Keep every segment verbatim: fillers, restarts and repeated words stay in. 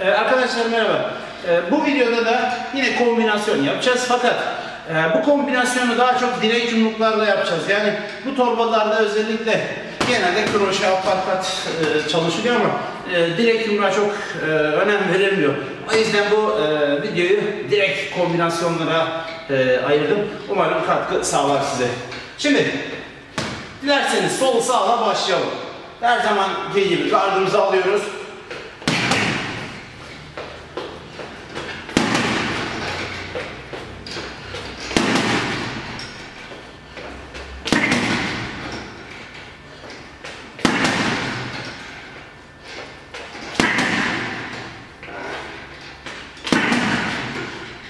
Ee, arkadaşlar merhaba. Ee, bu videoda da yine kombinasyon yapacağız fakat e, bu kombinasyonu daha çok direk yumruklarla yapacağız. Yani bu torbalarda özellikle genelde kroşe, aparkat e, çalışılıyor ama e, direk yumruğa çok e, önem verilmiyor. O yüzden bu e, videoyu direk kombinasyonlara e, ayırdım. Umarım katkı sağlar size. Şimdi dilerseniz sol sağla başlayalım. Her zamanki gibi gardımızı alıyoruz.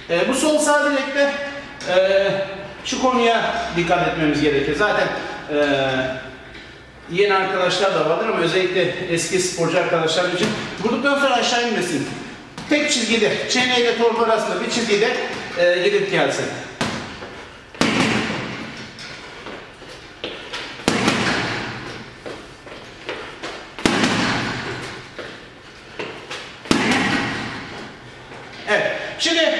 E, bu sol sağ direkte e, şu konuya dikkat etmemiz gerekir. Zaten e, yeni arkadaşlar da vardır ama özellikle eski sporcu arkadaşlar için vurduktan sonra aşağı inmesin. Tek çizgide, çeneyle torba arasında bir çizgide e, gidip gelsin. Evet, şimdi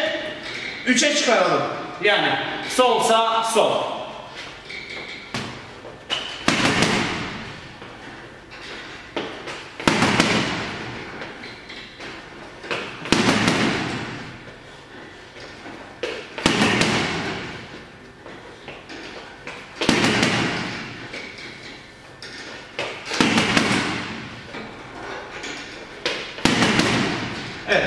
üçe çıkaralım. Yani sol, sağ, sol. Evet.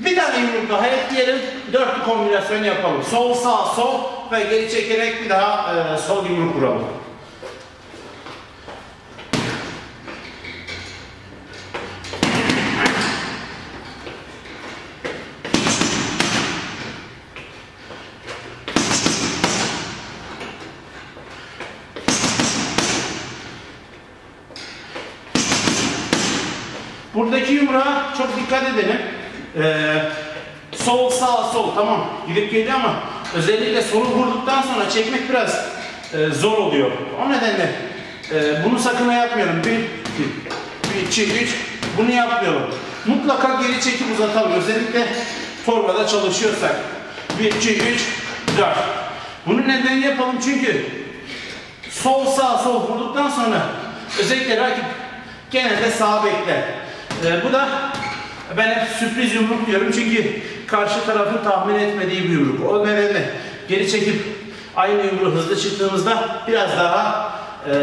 Bir tane yumruk daha ekleyelim. Dörtlü kombinasyon yapalım. Sol, sağ, sol ve geri çekerek bir daha e, sol yumruk vuralım. Buradaki yumruğa çok dikkat edelim. Ee, sol, sağ, sol tamam gidip geliyor ama özellikle solu vurduktan sonra çekmek biraz e, zor oluyor. O nedenle e, bunu sakın yapmayalım. Bir, bir, iki, üç. Bunu yapmayalım. Mutlaka geri çekip uzatalım. Özellikle torbada çalışıyorsak. Bir, iki, üç, dört. Bunu neden yapalım? Çünkü sol, sağ, sol vurduktan sonra özellikle rakip genelde sağ bekler. Ee, bu da ben hep sürpriz yumruk diyorum çünkü karşı tarafın tahmin etmediği bir yumruk. O nedenle geri çekip aynı yumruğu hızlı çıktığımızda biraz daha e,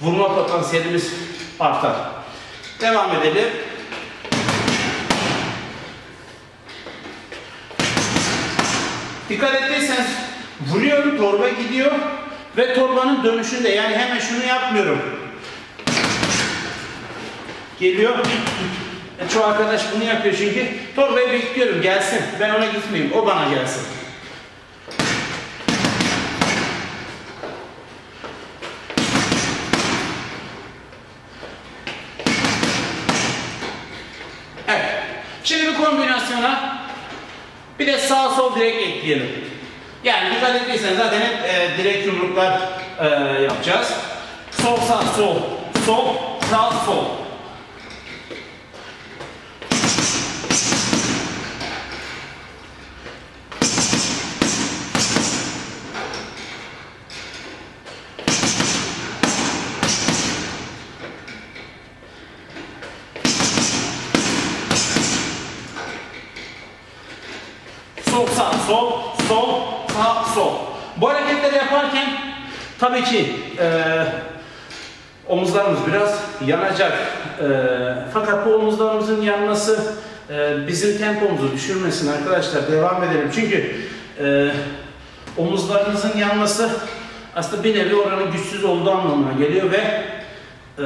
vurma potansiyelimiz artar. Devam edelim. Dikkat ettiyseniz vuruyorum, torba gidiyor ve torbanın dönüşünde yani hemen şunu yapmıyorum. Geliyor. Çoğu arkadaş bunu yapıyor çünkü torbayı bekliyorum gelsin. Ben ona gitmeyeyim. O bana gelsin. Evet. Şimdi bir kombinasyona bir de sağ sol direk ekleyelim. Yani dikkat ettiyseniz zaten hep e, direk yumruklar e, yapacağız. Sol sağ sol. Sol sağ sol. Sol, sağ, sol, sol, sağ, sol. Bu hareketleri yaparken tabii ki e, omuzlarımız biraz yanacak. E, fakat bu omuzlarımızın yanması e, bizim tempomuzu düşürmesin arkadaşlar. Devam edelim. Çünkü e, omuzlarımızın yanması aslında bir nevi oranın güçsüz olduğu anlamına geliyor ve e,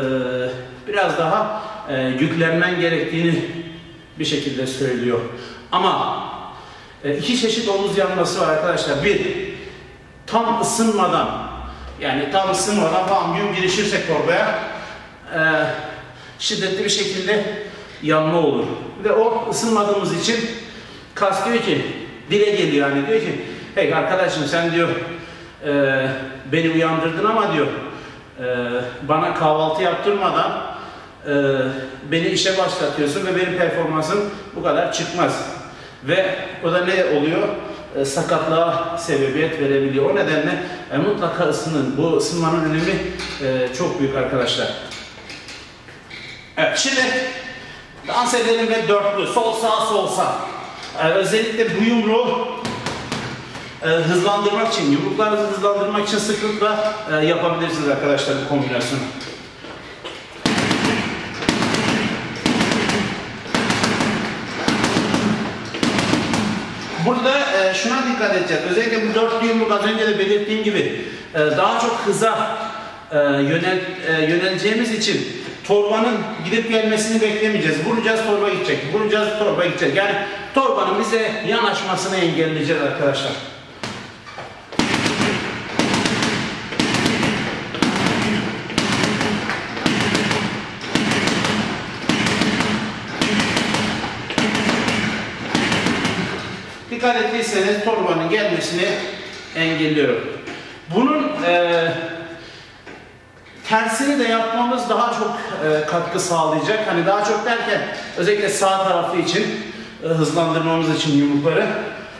biraz daha e, yüklenmen gerektiğini bir şekilde söylüyor. Ama İki çeşit omuz yanması var arkadaşlar. Bir, tam ısınmadan, yani tam ısınmadan bam güm girişirsek torbaya e, şiddetli bir şekilde yanma olur. Ve o ısınmadığımız için kas diyor ki, dile geliyor yani diyor ki, hey arkadaşım sen diyor e, beni uyandırdın ama diyor e, bana kahvaltı yaptırmadan e, beni işe başlatıyorsun ve benim performansım bu kadar çıkmaz. Ve o da ne oluyor? E, sakatlığa sebebiyet verebiliyor. O nedenle e, mutlaka ısının, bu ısınmanın önemi e, çok büyük arkadaşlar. Evet, şimdi dans edelim ve dörtlü, sol sağ sol sağ. E, özellikle bu yumruğu e, hızlandırmak için, yumruklarınızı hızlandırmak için sıklıkla e, yapabilirsiniz arkadaşlar bu kombinasyonu. Burada e, şuna dikkat edeceğiz. Özellikle bu dörtlü yumruk, az önce de belirttiğim gibi e, daha çok hıza e, yönel, e, yöneleceğimiz için torbanın gidip gelmesini beklemeyeceğiz. Vuracağız, torba gidecek. Vuracağız, torba gidecek. Yani torbanın bize yanaşmasını engelleyeceğiz arkadaşlar. Dikkat ettiyseniz torbanın gelmesini engelliyorum. Bunun e, tersini de yapmamız daha çok e, katkı sağlayacak. Hani daha çok derken özellikle sağ tarafı için e, hızlandırmamız için yumrukları.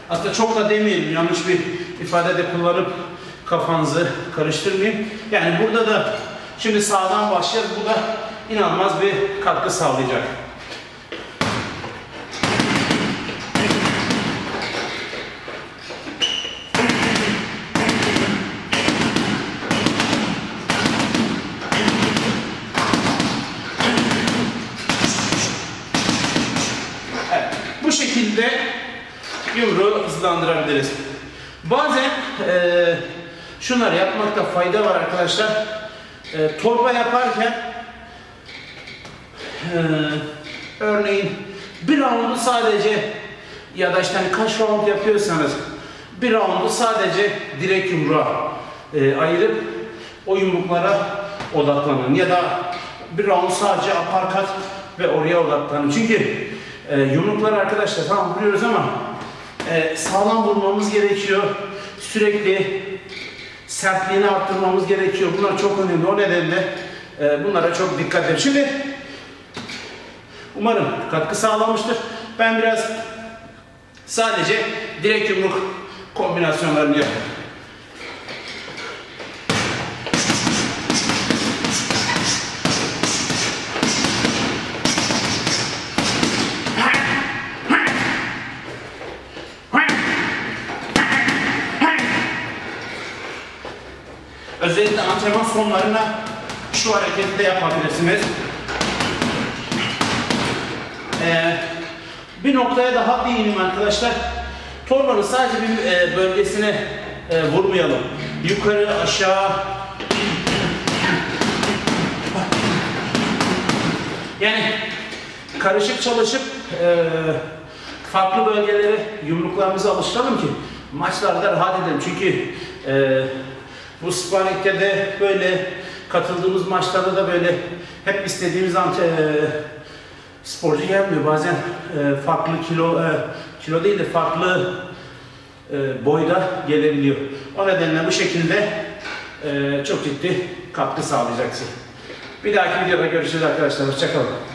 Aslında çok da demeyelim, yanlış bir ifade de kullanıp kafanızı karıştırmayayım. Yani burada da şimdi sağdan başlayacağız. Bu da inanılmaz bir katkı sağlayacak. Yumruğu hızlandırabiliriz. Bazen e, şunları yapmakta fayda var arkadaşlar. E, torba yaparken e, örneğin bir roundu sadece ya da işte hani kaç round yapıyorsanız bir roundu sadece direkt yumruğa e, ayırıp o yumruklara odaklanın. Ya da bir round sadece uppercut ve oraya odaklanın. Çünkü e, yumrukları arkadaşlar tamam vuruyoruz ama Ee, sağlam vurmamız gerekiyor. Sürekli sertliğini arttırmamız gerekiyor. Bunlar çok önemli. O nedenle e, bunlara çok dikkat edin. Şimdi umarım katkı sağlamıştır. Ben biraz sadece direkt yumruk kombinasyonlarını yapayım. Özellikle antrenman sonlarına şu hareketi de yapabilirsiniz. Ee, bir noktaya daha değinelim arkadaşlar. Torbanın sadece bir e, bölgesine e, vurmayalım. Yukarı, aşağı. Yani karışık çalışıp e, farklı bölgelere yumruklarımızı alıştıralım ki maçlarda rahat edelim. Çünkü e, bu sparring'te de böyle katıldığımız maçlarda da böyle hep istediğimiz ant e, sporcu gelmiyor. Bazen e, farklı kilo e, kilo değil de farklı e, boyda gelebiliyor. O nedenle bu şekilde e, çok ciddi katkı sağlayacaksın. Bir dahaki videoda görüşürüz arkadaşlar. Hoşça kalın.